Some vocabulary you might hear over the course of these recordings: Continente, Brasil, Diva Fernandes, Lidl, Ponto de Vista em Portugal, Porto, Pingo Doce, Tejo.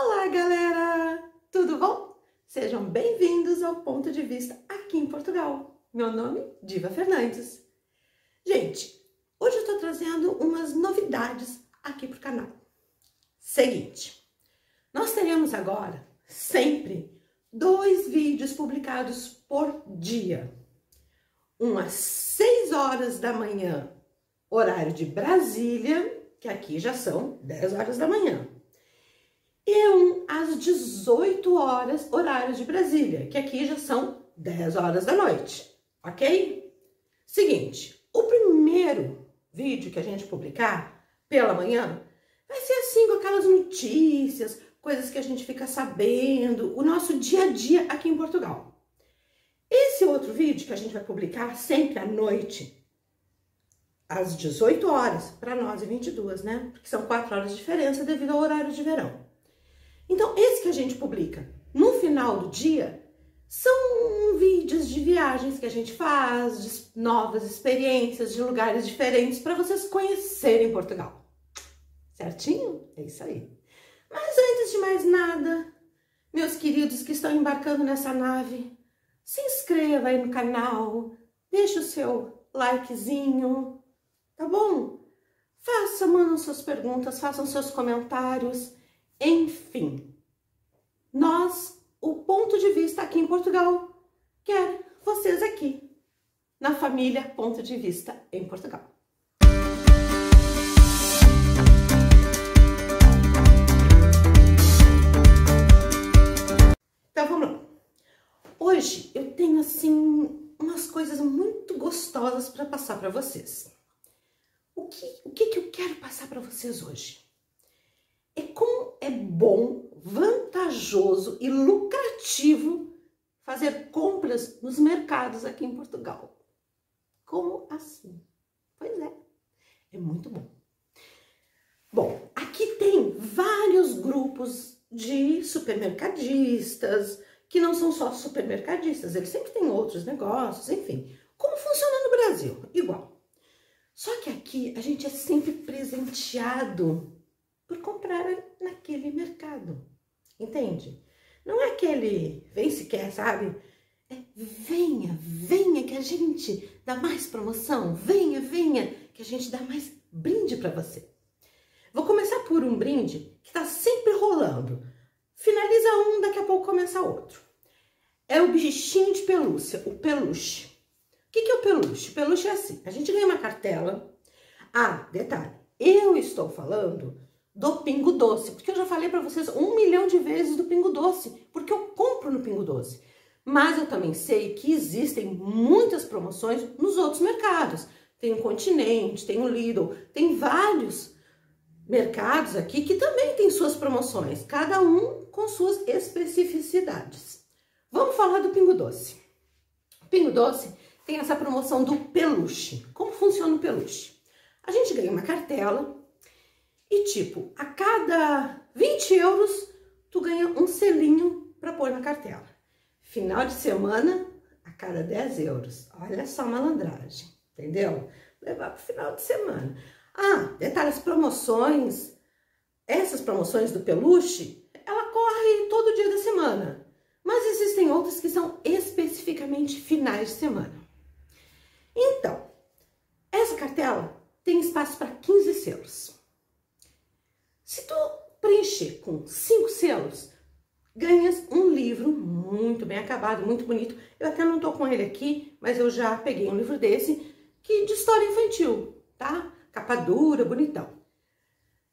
Olá, galera! Tudo bom? Sejam bem-vindos ao Ponto de Vista aqui em Portugal. Meu nome é Diva Fernandes. Gente, hoje eu estou trazendo umas novidades aqui para o canal. Seguinte, nós teremos agora sempre 2 vídeos publicados por dia. Um às 6 horas da manhã, horário de Brasília, que aqui já são 10 horas da manhã. E um às 18 horas, horário de Brasília, que aqui já são 10 horas da noite, ok? Seguinte, o primeiro vídeo que a gente publicar pela manhã vai ser assim, com aquelas notícias, coisas que a gente fica sabendo, o nosso dia a dia aqui em Portugal. Esse outro vídeo que a gente vai publicar sempre à noite, às 18 horas, para nós e 22, né? Porque são 4 horas de diferença devido ao horário de verão. Então, esse que a gente publica no final do dia, são vídeos de viagens que a gente faz, de novas experiências, de lugares diferentes, para vocês conhecerem Portugal. Certinho? É isso aí. Mas antes de mais nada, meus queridos que estão embarcando nessa nave, se inscreva aí no canal, deixa o seu likezinho, tá bom? Mandam suas perguntas, façam seus comentários, enfim. Nós, o Ponto de Vista aqui em Portugal, quer vocês aqui, na família Ponto de Vista em Portugal. Então vamos lá. Hoje eu tenho assim umas coisas muito gostosas para passar para vocês. O que eu quero passar para vocês hoje? É como é bom, vantajoso e lucrativo fazer compras nos mercados aqui em Portugal. Como assim? Pois é, é muito bom. Bom, aqui tem vários grupos de supermercadistas, que não são só supermercadistas, eles sempre têm outros negócios, enfim. Como funciona no Brasil? Igual. Só que aqui a gente é sempre presenteado por comprar naquele mercado, entende? Não é aquele vem se quer, sabe? É venha, venha que a gente dá mais promoção, venha, venha que a gente dá mais brinde para você. Vou começar por um brinde que tá sempre rolando. Finaliza um, daqui a pouco começa outro. É o bichinho de pelúcia, o peluche. O que é o peluche? O peluche é assim, a gente ganha uma cartela. Ah, detalhe, eu estou falando do Pingo Doce, porque eu já falei para vocês 1 milhão de vezes do Pingo Doce, porque eu compro no Pingo Doce. Mas eu também sei que existem muitas promoções nos outros mercados. Tem o Continente, tem o Lidl, tem vários mercados aqui que também tem suas promoções, cada um com suas especificidades. Vamos falar do Pingo Doce. O Pingo Doce tem essa promoção do peluche. Como funciona o peluche? A gente ganha uma cartela e tipo, a cada 20 euros tu ganha um selinho para pôr na cartela. Final de semana, a cada 10 euros. Olha só a malandragem, entendeu? Levar pro final de semana. Ah, detalhe, as promoções, essas promoções do peluche, ela corre todo dia da semana. Mas existem outras que são especificamente finais de semana. Então, essa cartela tem espaço para 15 selos. Se tu preencher com 5 selos, ganhas um livro muito bem acabado, muito bonito. Eu até não tô com ele aqui, mas eu já peguei um livro desse, que de história infantil, tá? Capa dura, bonitão.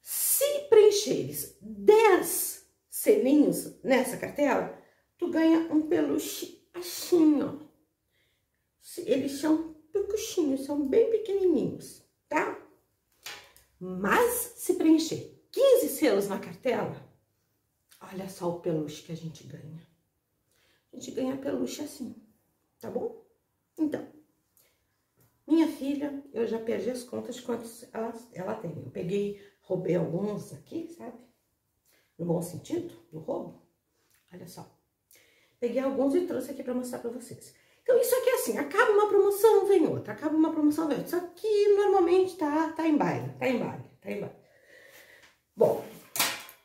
Se preencheres 10 selinhos nessa cartela, tu ganha um peluche assim, ó. Eles são peluchinhos, são bem pequenininhos, tá? Mas se preencher 15 selos na cartela, olha só o peluche que a gente ganha. A gente ganha peluche assim, tá bom? Então, minha filha, eu já perdi as contas de quantos ela tem. Eu peguei, roubei alguns aqui, sabe? No bom sentido, do roubo. Olha só. Peguei alguns e trouxe aqui pra mostrar pra vocês. Então, isso aqui é assim, acaba uma promoção, vem outra. Acaba uma promoção, vem outra. Só que, normalmente, tá em baile. Bom,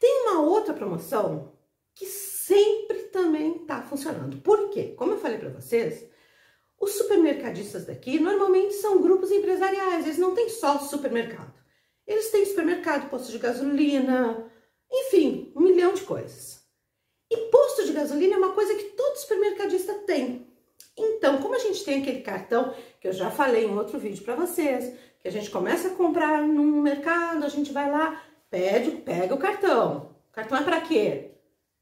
tem uma outra promoção que sempre também tá funcionando. Por quê? Como eu falei para vocês, os supermercadistas daqui normalmente são grupos empresariais, eles não têm só supermercado. Eles têm supermercado, posto de gasolina, enfim, um milhão de coisas. E posto de gasolina é uma coisa que todo supermercadista tem. Então, como a gente tem aquele cartão, que eu já falei em outro vídeo para vocês, que a gente começa a comprar num mercado, a gente vai lá, pega o cartão. Cartão é para quê?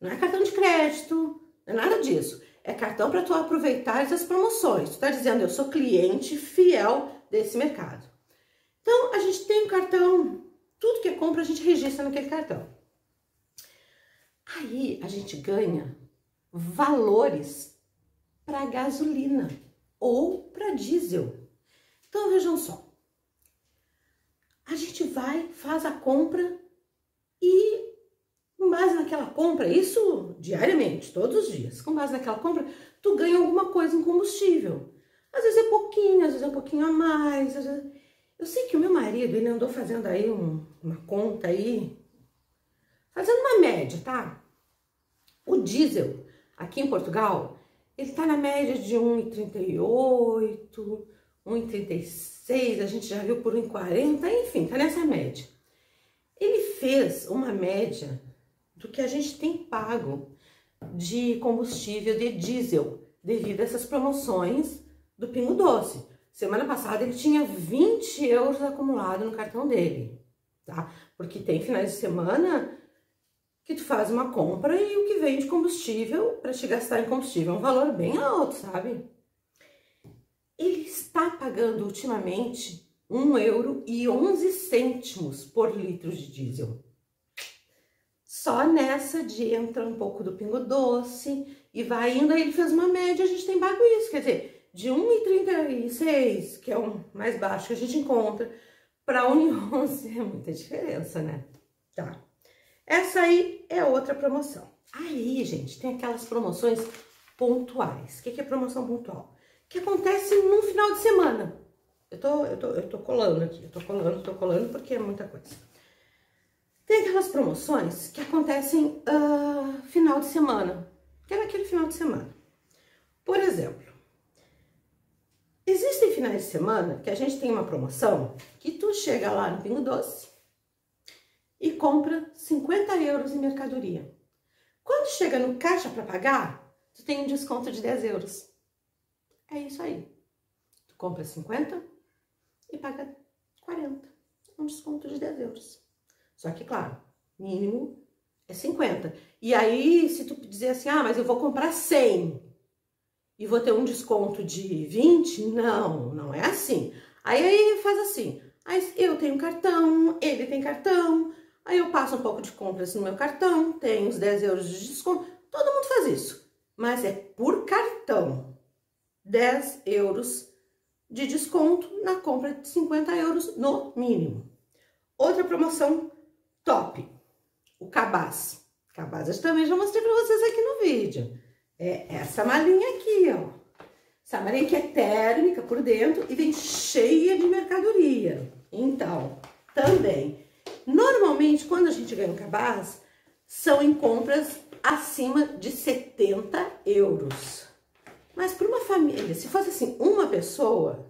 Não é cartão de crédito, não é nada disso. É cartão para tu aproveitar as promoções. Tu tá dizendo, eu sou cliente fiel desse mercado. Então, a gente tem um cartão, tudo que é compra a gente registra naquele cartão. Aí, a gente ganha valores para gasolina ou para diesel. Então, vejam só. A gente vai, faz a compra e, com base naquela compra, isso diariamente, todos os dias, com base naquela compra, tu ganha alguma coisa em combustível. Às vezes é pouquinho, às vezes é um pouquinho a mais. Eu sei que o meu marido, ele andou fazendo aí uma conta aí, fazendo uma média, tá? O diesel, aqui em Portugal, ele tá na média de 1,38, 1,36, a gente já viu por 1,40, enfim, tá nessa média. Ele fez uma média do que a gente tem pago de combustível de diesel, devido a essas promoções do Pingo Doce. Semana passada ele tinha 20 euros acumulado no cartão dele, tá? Porque tem finais de semana que tu faz uma compra e o que vem de combustível para te gastar em combustível é um valor bem alto, sabe? Ele está pagando ultimamente 1,11 € por litro de diesel. Só nessa de entra um pouco do Pingo Doce e vai indo, aí ele fez uma média, a gente tem pago isso, quer dizer, de 1,36, que é o mais baixo que a gente encontra, para 1,11 é muita diferença, né? Tá. Essa aí é outra promoção. Aí, gente, tem aquelas promoções pontuais. O que é promoção pontual? Que acontece num final de semana. Eu tô colando aqui, eu tô colando porque é muita coisa. Tem aquelas promoções que acontecem final de semana, que é naquele final de semana. Por exemplo, existem finais de semana que a gente tem uma promoção que tu chega lá no Pingo Doce e compra 50 euros em mercadoria. Quando chega no caixa para pagar, tu tem um desconto de 10 euros. É isso aí. Tu compra 50 e paga 40. Um desconto de 10 euros. Só que, claro, mínimo é 50. E aí, se tu dizer assim, ah, mas eu vou comprar 100 e vou ter um desconto de 20, não, não é assim. Aí faz assim, aí eu tenho cartão, ele tem cartão, aí eu passo um pouco de compras no meu cartão, tenho os 10 euros de desconto, todo mundo faz isso. Mas é por cartão. 10 euros de desconto na compra de 50 euros no mínimo. Outra promoção top, o cabaz. Cabaz eu também já mostrei para vocês aqui no vídeo. É essa malinha aqui, ó. Essa malinha que é térmica por dentro e vem cheia de mercadoria. Então, também. Normalmente, quando a gente ganha um cabaz, são em compras acima de 70 euros. Mas para uma família, se fosse assim, uma pessoa,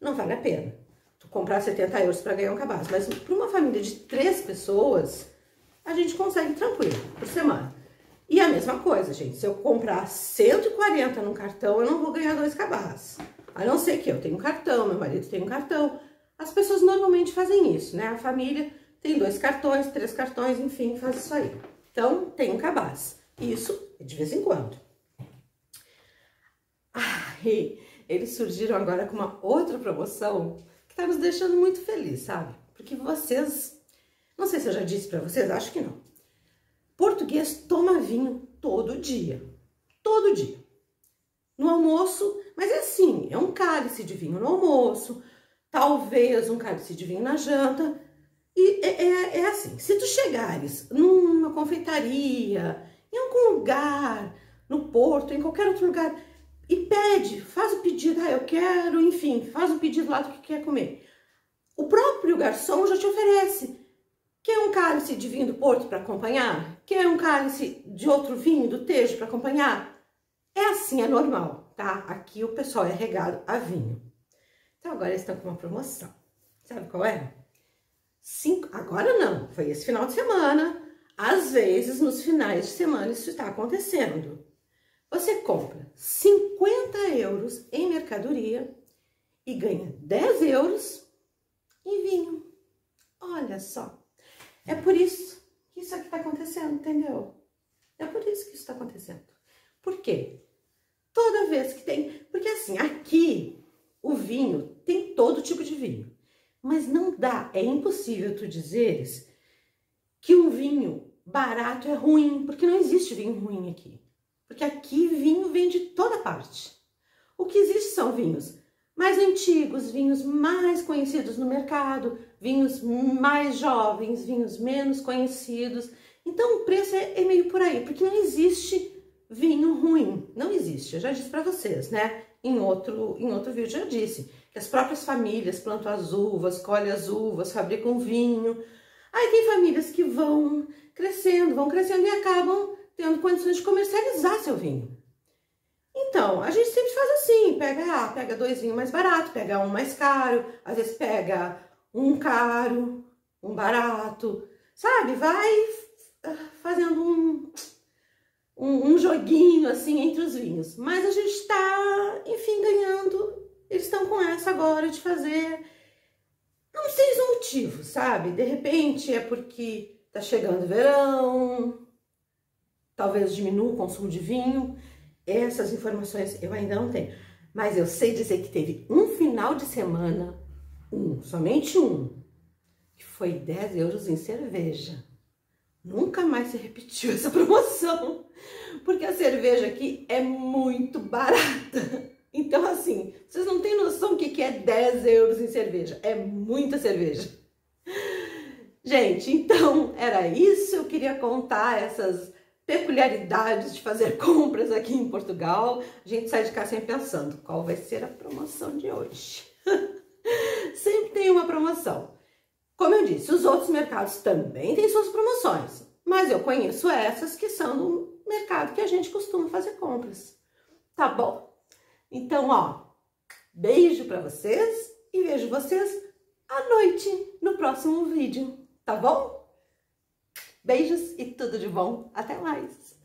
não vale a pena. Tu comprar 70 euros para ganhar um cabaz. Mas para uma família de 3 pessoas, a gente consegue tranquilo, por semana. E a mesma coisa, gente. Se eu comprar 140 num cartão, eu não vou ganhar 2 cabazes. A não ser que eu tenha um cartão, meu marido tem um cartão. As pessoas normalmente fazem isso, né? A família tem 2 cartões, 3 cartões, enfim, faz isso aí. Então, tem um cabaz. Isso é de vez em quando. Aí, eles surgiram agora com uma outra promoção que tá nos deixando muito feliz, sabe? Porque vocês, não sei se eu já disse pra vocês, acho que não. Português toma vinho todo dia. Todo dia. No almoço, mas é assim, é um cálice de vinho no almoço, talvez um cálice de vinho na janta. E é assim, se tu chegares numa confeitaria, em algum lugar, no Porto, em qualquer outro lugar, e pede, faz o pedido, ah, eu quero, enfim, faz o pedido lá do que quer comer. O próprio garçom já te oferece. Quer um cálice de vinho do Porto para acompanhar? Quer um cálice de outro vinho do Tejo para acompanhar? É assim, é normal, tá? Aqui o pessoal é regado a vinho. Então agora eles estão com uma promoção. Sabe qual é? Agora não, foi esse final de semana. Às vezes, nos finais de semana, isso está acontecendo. Você compra 50 € em mercadoria e ganha 10 € em vinho. Olha só. É por isso que isso aqui está acontecendo, entendeu? É por isso que isso está acontecendo. Por quê? Toda vez que tem... Porque assim, aqui o vinho tem todo tipo de vinho. Mas não dá, é impossível tu dizeres que um vinho barato é ruim, porque não existe vinho ruim aqui. Porque aqui vinho vem de toda parte. O que existe são vinhos mais antigos, vinhos mais conhecidos no mercado, vinhos mais jovens, vinhos menos conhecidos. Então o preço é meio por aí, porque não existe vinho ruim. Não existe, eu já disse para vocês, né? Em outro vídeo eu disse que as próprias famílias plantam as uvas, colhem as uvas, fabricam vinho. Aí tem famílias que vão crescendo e acabam tendo condições de comercializar seu vinho. Então, a gente sempre faz assim, pega dois vinhos mais baratos, pega um mais caro, às vezes pega um caro, um barato, sabe? Vai fazendo um joguinho assim entre os vinhos. Mas a gente está, enfim, ganhando. Eles estão com essa agora de fazer, não sei os motivos, sabe? De repente é porque tá chegando o verão... Talvez diminua o consumo de vinho. Essas informações eu ainda não tenho. Mas eu sei dizer que teve um final de semana, somente um, que foi 10 € em cerveja. Nunca mais se repetiu essa promoção. Porque a cerveja aqui é muito barata. Então, assim, vocês não têm noção do que é 10 € em cerveja. É muita cerveja. Gente, então, era isso. Eu queria contar essas... peculiaridades de fazer compras aqui em Portugal. A gente sai de cá sempre pensando, qual vai ser a promoção de hoje? Sempre tem uma promoção. Como eu disse, os outros mercados também têm suas promoções, mas eu conheço essas que são do mercado que a gente costuma fazer compras. Tá bom? Então, ó, beijo pra vocês e vejo vocês à noite no próximo vídeo, tá bom? Beijos e tudo de bom. Até mais!